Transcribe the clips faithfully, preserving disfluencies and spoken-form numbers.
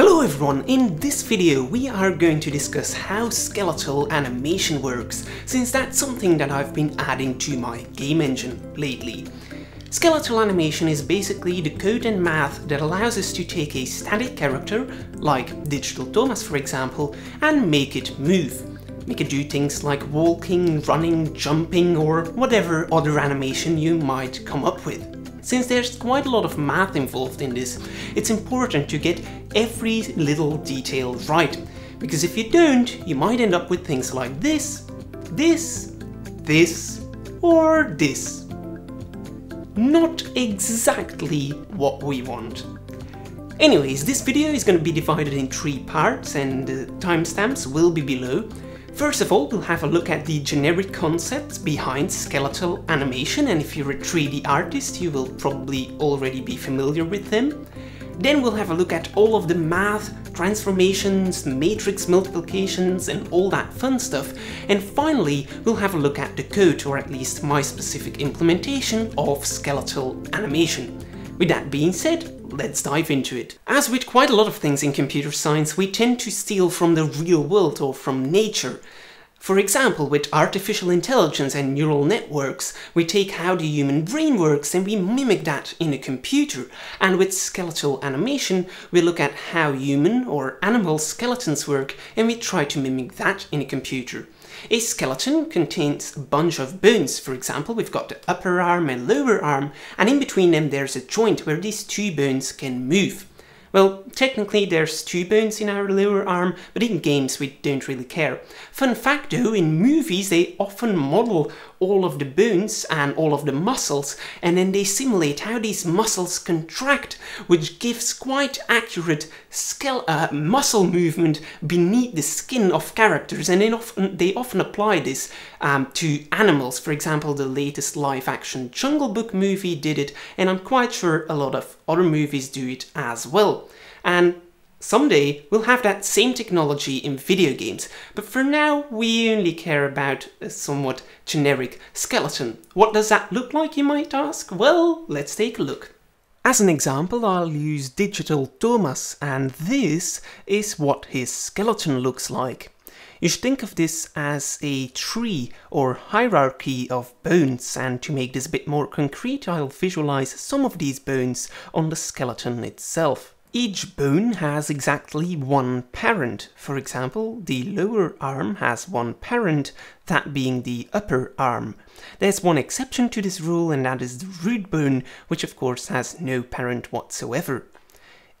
Hello everyone, in this video we are going to discuss how skeletal animation works, since that's something that I've been adding to my game engine lately. Skeletal animation is basically the code and math that allows us to take a static character, like Digital Thomas for example, and make it move. Make it do things like walking, running, jumping, or whatever other animation you might come up with. Since there's quite a lot of math involved in this, it's important to get every little detail right, because if you don't, you might end up with things like this, this, this, or this. Not exactly what we want. Anyways, this video is going to be divided in three parts and the timestamps will be below. First of all, we'll have a look at the generic concepts behind skeletal animation, and if you're a three D artist, you will probably already be familiar with them. Then we'll have a look at all of the math, transformations, matrix multiplications and all that fun stuff. And finally, we'll have a look at the code, or at least my specific implementation of skeletal animation. With that being said, let's dive into it. As with quite a lot of things in computer science, we tend to steal from the real world or from nature. For example, with artificial intelligence and neural networks, we take how the human brain works and we mimic that in a computer. And with skeletal animation, we look at how human or animal skeletons work and we try to mimic that in a computer. A skeleton contains a bunch of bones. For example, we've got the upper arm and lower arm, and in between them there's a joint where these two bones can move. Well, technically there's two bones in our lower arm, but in games we don't really care. Fun fact though, in movies they often model all of the bones and all of the muscles, and then they simulate how these muscles contract, which gives quite accurate skele- uh, muscle movement beneath the skin of characters, and they often, they often apply this um, to animals. For example, the latest live-action Jungle Book movie did it, and I'm quite sure a lot of other movies do it as well. And someday we'll have that same technology in video games, but for now we only care about a somewhat generic skeleton. What does that look like, you might ask? Well, let's take a look. As an example, I'll use Digital Thomas, and this is what his skeleton looks like. You should think of this as a tree or hierarchy of bones, and to make this a bit more concrete, I'll visualize some of these bones on the skeleton itself. Each bone has exactly one parent. For example, the lower arm has one parent, that being the upper arm. There's one exception to this rule, and that is the root bone, which of course has no parent whatsoever.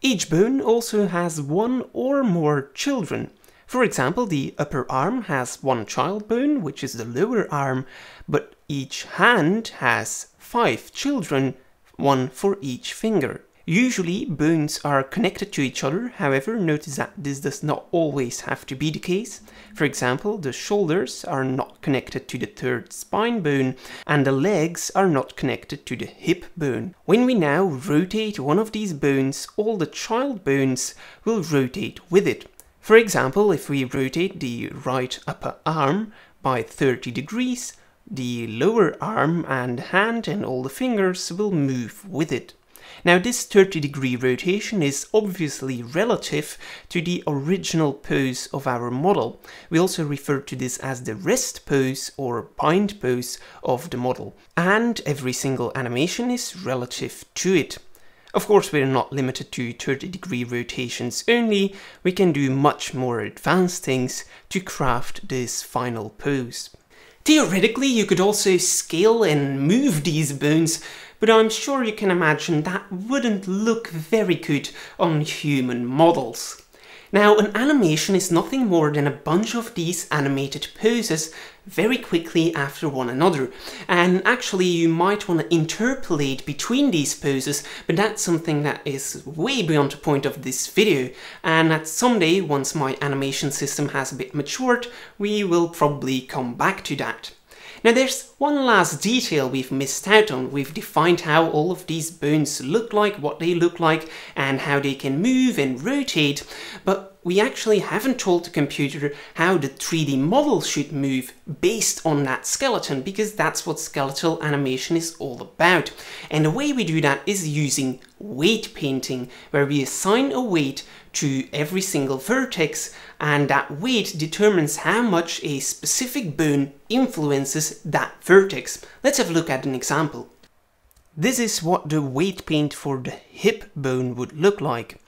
Each bone also has one or more children. For example, the upper arm has one child bone, which is the lower arm, but each hand has five children, one for each finger. Usually bones are connected to each other, however notice that this does not always have to be the case. For example, the shoulders are not connected to the third spine bone and the legs are not connected to the hip bone. When we now rotate one of these bones, all the child bones will rotate with it. For example, if we rotate the right upper arm by thirty degrees, the lower arm and hand and all the fingers will move with it. Now this thirty degree rotation is obviously relative to the original pose of our model. We also refer to this as the rest pose or bind pose of the model. And every single animation is relative to it. Of course, we're not limited to thirty degree rotations only. We can do much more advanced things to craft this final pose. Theoretically, you could also scale and move these bones, but I'm sure you can imagine that wouldn't look very good on human models. Now, an animation is nothing more than a bunch of these animated poses very quickly after one another. And actually, you might want to interpolate between these poses, but that's something that is way beyond the point of this video. And that someday, once my animation system has a bit matured, we will probably come back to that. Now there's one last detail we've missed out on. We've defined how all of these bones look like, what they look like, and how they can move and rotate, but we actually haven't told the computer how the three D model should move based on that skeleton, because that's what skeletal animation is all about. And the way we do that is using weight painting, where we assign a weight to every single vertex, and that weight determines how much a specific bone influences that vertex. Let's have a look at an example. This is what the weight paint for the hip bone would look like.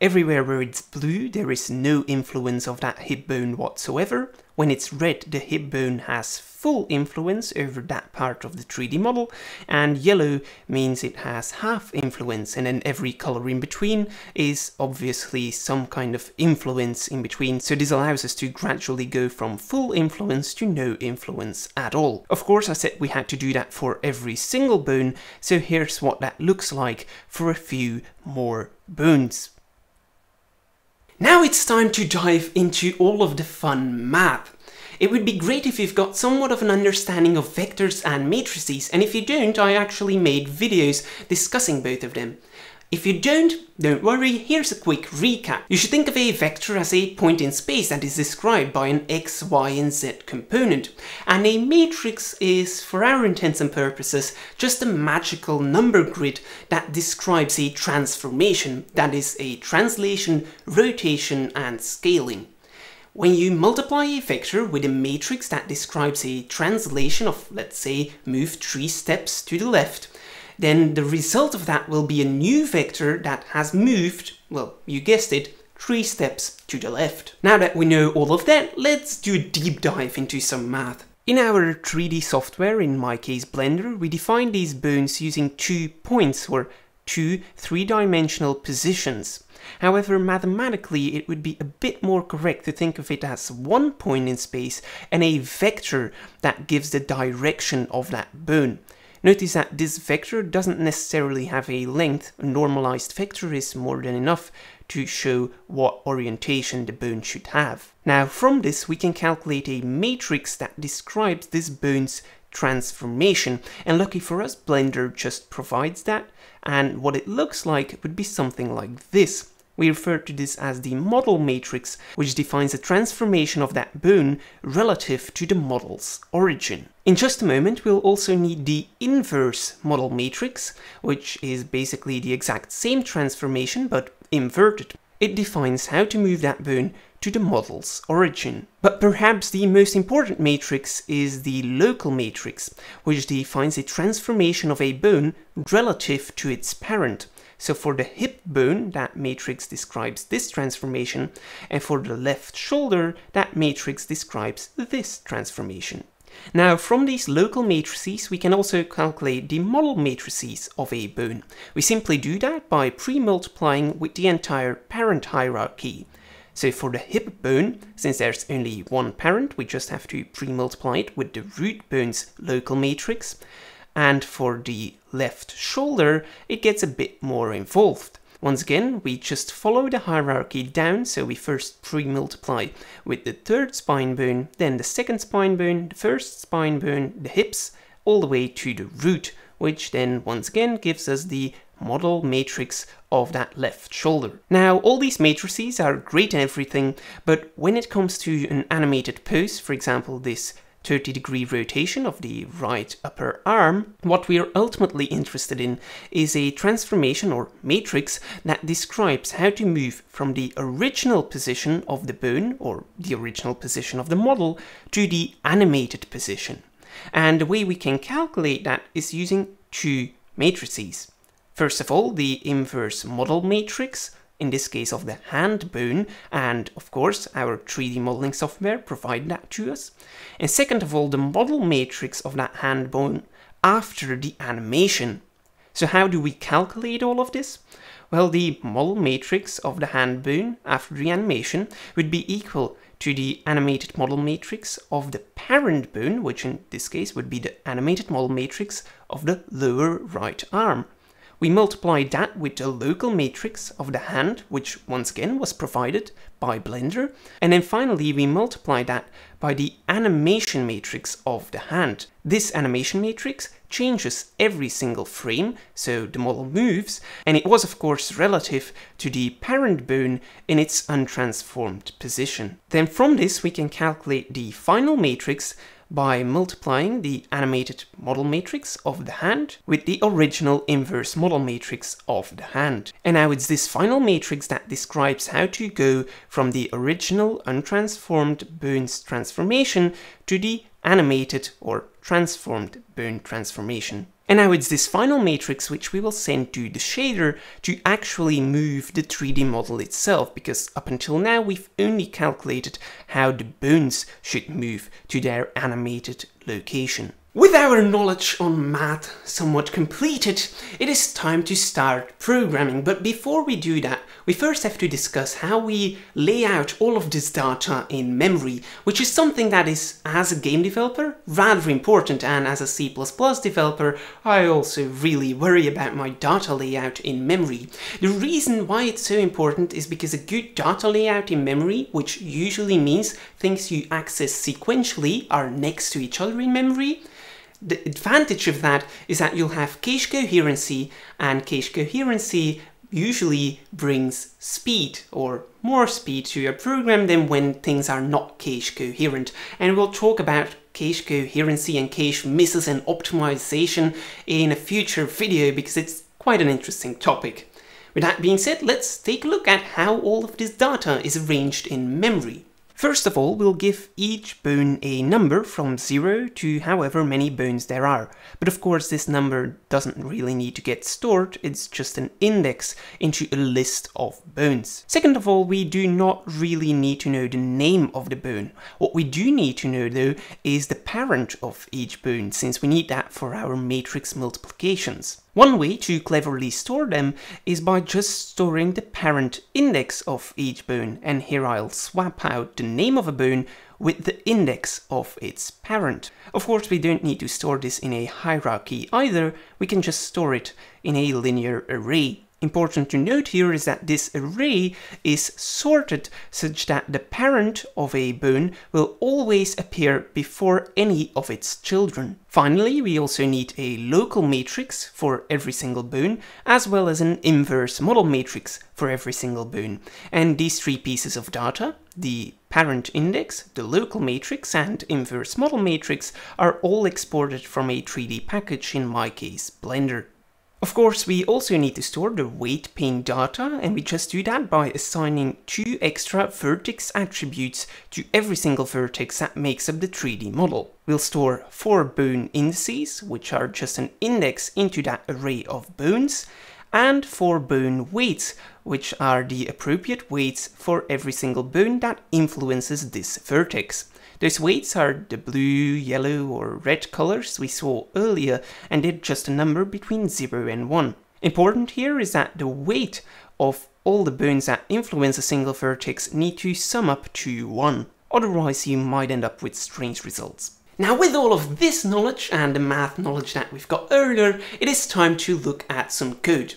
Everywhere where it's blue, there is no influence of that hip bone whatsoever. When it's red, the hip bone has full influence over that part of the three D model, and yellow means it has half influence, and then every color in between is obviously some kind of influence in between, so this allows us to gradually go from full influence to no influence at all. Of course, I said we had to do that for every single bone, so here's what that looks like for a few more bones. Now it's time to dive into all of the fun math. It would be great if you've got somewhat of an understanding of vectors and matrices, and if you don't, I actually made videos discussing both of them. If you don't, don't worry, here's a quick recap. You should think of a vector as a point in space that is described by an x, y and z component. And a matrix is, for our intents and purposes, just a magical number grid that describes a transformation, that is a translation, rotation and scaling. When you multiply a vector with a matrix that describes a translation of, let's say, move three steps to the left, then the result of that will be a new vector that has moved, well, you guessed it, three steps to the left. Now that we know all of that, let's do a deep dive into some math. In our three D software, in my case Blender, we define these bones using two points, or two three-dimensional positions. However, mathematically it would be a bit more correct to think of it as one point in space and a vector that gives the direction of that bone. Notice that this vector doesn't necessarily have a length. A normalized vector is more than enough to show what orientation the bone should have. Now from this we can calculate a matrix that describes this bone's transformation, and lucky for us Blender just provides that, and what it looks like would be something like this. We refer to this as the model matrix, which defines the transformation of that bone relative to the model's origin. In just a moment we'll also need the inverse model matrix, which is basically the exact same transformation but inverted. It defines how to move that bone to the model's origin. But perhaps the most important matrix is the local matrix, which defines the transformation of a bone relative to its parent. So for the hip bone, that matrix describes this transformation, and for the left shoulder, that matrix describes this transformation. Now from these local matrices we can also calculate the model matrices of a bone. We simply do that by pre-multiplying with the entire parent hierarchy. So for the hip bone, since there's only one parent, we just have to pre-multiply it with the root bone's local matrix. And for the left shoulder, it gets a bit more involved. Once again, we just follow the hierarchy down, so we first pre-multiply with the third spine bone, then the second spine bone, the first spine bone, the hips, all the way to the root, which then once again gives us the model matrix of that left shoulder. Now all these matrices are great and everything, but when it comes to an animated pose, for example this thirty degree rotation of the right upper arm, what we are ultimately interested in is a transformation or matrix that describes how to move from the original position of the bone, or the original position of the model, to the animated position. And the way we can calculate that is using two matrices. First of all, the inverse model matrix, in this case of the hand bone, and of course our three D modeling software provided that to us. And second of all, the model matrix of that hand bone after the animation. So how do we calculate all of this? Well, the model matrix of the hand bone after the animation would be equal to the animated model matrix of the parent bone, which in this case would be the animated model matrix of the lower right arm. We multiply that with the local matrix of the hand, which once again was provided by Blender, and then finally we multiply that by the animation matrix of the hand. This animation matrix changes every single frame, so the model moves, and it was of course relative to the parent bone in its untransformed position. Then from this we can calculate the final matrix by multiplying the animated model matrix of the hand with the original inverse model matrix of the hand. And now it's this final matrix that describes how to go from the original untransformed bones transformation to the animated or transformed bone transformation. And now it's this final matrix which we will send to the shader to actually move the three D model itself, because up until now we've only calculated how the bones should move to their animated location. With our knowledge on math somewhat completed, it is time to start programming. But before we do that, we first have to discuss how we lay out all of this data in memory, which is something that is, as a game developer, rather important, and as a C plus plus developer, I also really worry about my data layout in memory. The reason why it's so important is because a good data layout in memory, which usually means things you access sequentially are next to each other in memory, the advantage of that is that you'll have cache coherency, and cache coherency usually brings speed or more speed to your program than when things are not cache coherent. And we'll talk about cache coherency and cache misses and optimization in a future video because it's quite an interesting topic. With that being said, let's take a look at how all of this data is arranged in memory. First of all, we'll give each bone a number from zero to however many bones there are. But of course, this number doesn't really need to get stored, it's just an index into a list of bones. Second of all, we do not really need to know the name of the bone. What we do need to know, though, is the parent of each bone, since we need that for our matrix multiplications. One way to cleverly store them is by just storing the parent index of each bone, and here I'll swap out the name of a bone with the index of its parent. Of course, we don't need to store this in a hierarchy either, we can just store it in a linear array. Important to note here is that this array is sorted such that the parent of a bone will always appear before any of its children. Finally, we also need a local matrix for every single bone, as well as an inverse model matrix for every single bone. And these three pieces of data, the parent index, the local matrix, and inverse model matrix, are all exported from a three D package, in my case, Blender. Of course, we also need to store the weight pane data, and we just do that by assigning two extra vertex attributes to every single vertex that makes up the three D model. We'll store four bone indices, which are just an index into that array of bones, and four bone weights, which are the appropriate weights for every single bone that influences this vertex. Those weights are the blue, yellow or red colors we saw earlier, and they're just a number between zero and one. Important here is that the weight of all the bones that influence a single vertex need to sum up to one, otherwise you might end up with strange results. Now, with all of this knowledge and the math knowledge that we've got earlier, it is time to look at some code.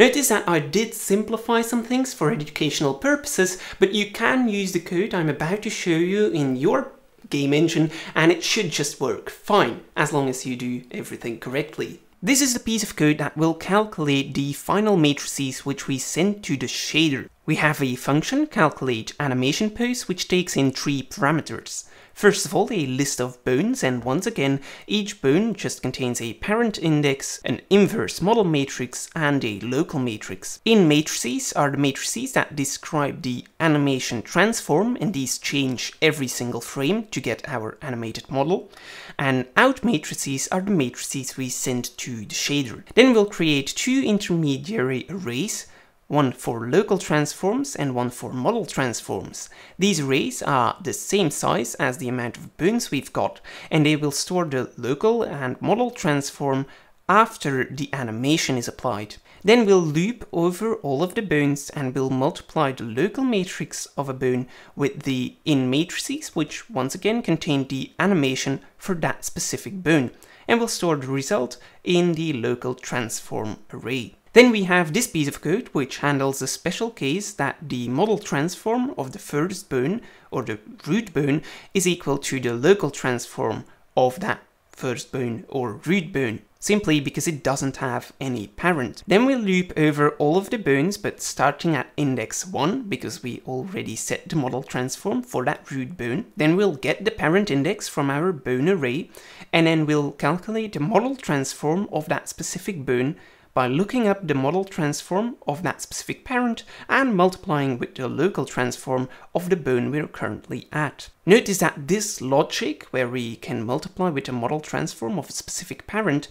Notice that I did simplify some things for educational purposes, but you can use the code I'm about to show you in your game engine and it should just work fine, as long as you do everything correctly. This is the piece of code that will calculate the final matrices which we send to the shader. We have a function calculateAnimationPose which takes in three parameters. First of all, a list of bones, and once again each bone just contains a parent index, an inverse model matrix and a local matrix. In matrices are the matrices that describe the animation transform, and these change every single frame to get our animated model. And out matrices are the matrices we send to the shader. Then we'll create two intermediary arrays, one for local transforms and one for model transforms. These arrays are the same size as the amount of bones we've got, and they will store the local and model transform after the animation is applied. Then we'll loop over all of the bones and we'll multiply the local matrix of a bone with the in matrices, which once again contain the animation for that specific bone, and we'll store the result in the local transform array. Then we have this piece of code which handles the special case that the model transform of the first bone, or the root bone, is equal to the local transform of that first bone or root bone. simply because it doesn't have any parent. Then we loop over all of the bones, but starting at index one, because we already set the model transform for that root bone. Then we'll get the parent index from our bone array, and then we'll calculate the model transform of that specific bone by looking up the model transform of that specific parent and multiplying with the local transform of the bone we're currently at. Notice that this logic, where we can multiply with the model transform of a specific parent,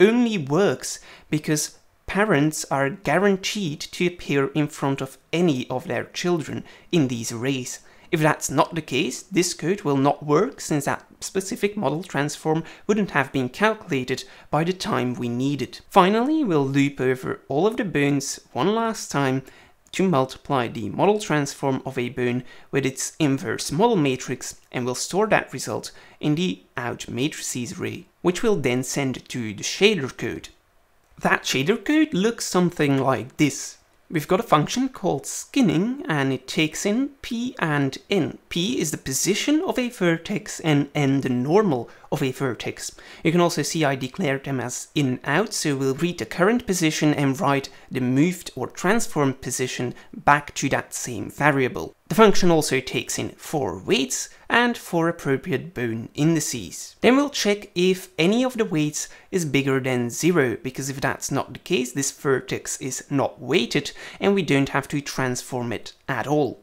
only works because parents are guaranteed to appear in front of any of their children in these arrays. If that's not the case, this code will not work, since that specific model transform wouldn't have been calculated by the time we need it. Finally, we'll loop over all of the bones one last time to multiply the model transform of a bone with its inverse model matrix, and we'll store that result in the out matrices array, which we'll then send to the shader code. That shader code looks something like this. We've got a function called skinning, and it takes in p and n. P is the position of a vertex and n the normal of a vertex. You can also see I declared them as in out, so we'll read the current position and write the moved or transformed position back to that same variable. The function also takes in four weights and four appropriate bone indices. Then we'll check if any of the weights is bigger than zero, because if that's not the case, this vertex is not weighted and we don't have to transform it at all.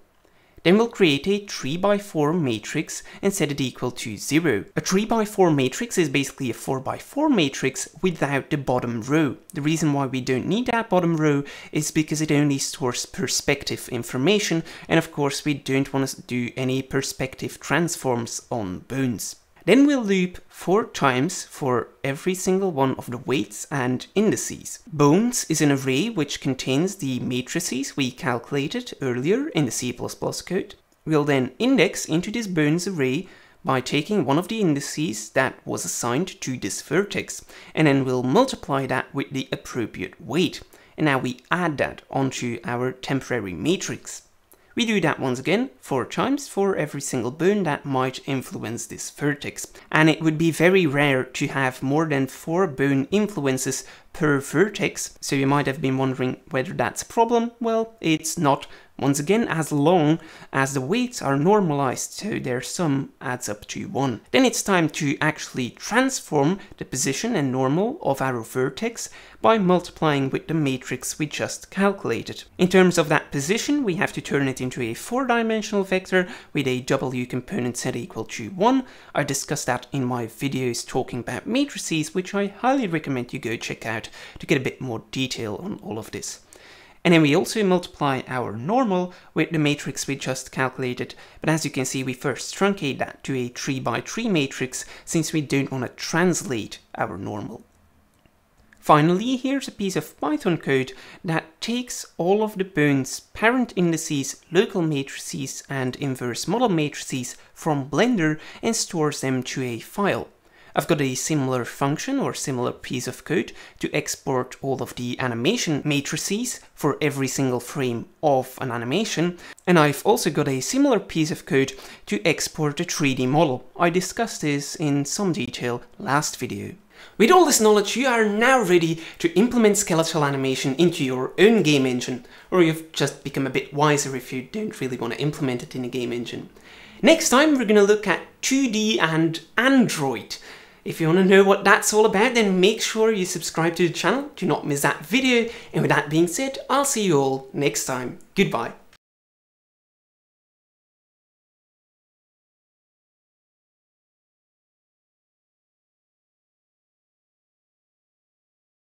Then we'll create a three by four matrix and set it equal to zero. A three by four matrix is basically a four by four matrix without the bottom row. The reason why we don't need that bottom row is because it only stores perspective information, and of course we don't want to do any perspective transforms on bones. Then we'll loop four times for every single one of the weights and indices. Bones is an array which contains the matrices we calculated earlier in the C plus plus code. We'll then index into this bones array by taking one of the indices that was assigned to this vertex, and then we'll multiply that with the appropriate weight. And now we add that onto our temporary matrix. We do that once again, four times, for every single bone that might influence this vertex. And it would be very rare to have more than four bone influences per vertex, so you might have been wondering whether that's a problem. Well, it's not. Once again, as long as the weights are normalized, so their sum adds up to one. Then it's time to actually transform the position and normal of our vertex by multiplying with the matrix we just calculated. In terms of that position, we have to turn it into a four-dimensional vector with a W component set equal to one. I discussed that in my videos talking about matrices, which I highly recommend you go check out to get a bit more detail on all of this. And then we also multiply our normal with the matrix we just calculated, but as you can see, we first truncate that to a three by three matrix, since we don't want to translate our normal. Finally, here's a piece of Python code that takes all of the bones' parent indices, local matrices and inverse model matrices from Blender and stores them to a file. I've got a similar function or similar piece of code to export all of the animation matrices for every single frame of an animation. And I've also got a similar piece of code to export a three D model. I discussed this in some detail last video. With all this knowledge, you are now ready to implement skeletal animation into your own game engine, or you've just become a bit wiser if you don't really want to implement it in a game engine. Next time, we're going to look at two D and Android. If you want to know what that's all about, then make sure you subscribe to the channel. Do not miss that video. And with that being said, I'll see you all next time. Goodbye.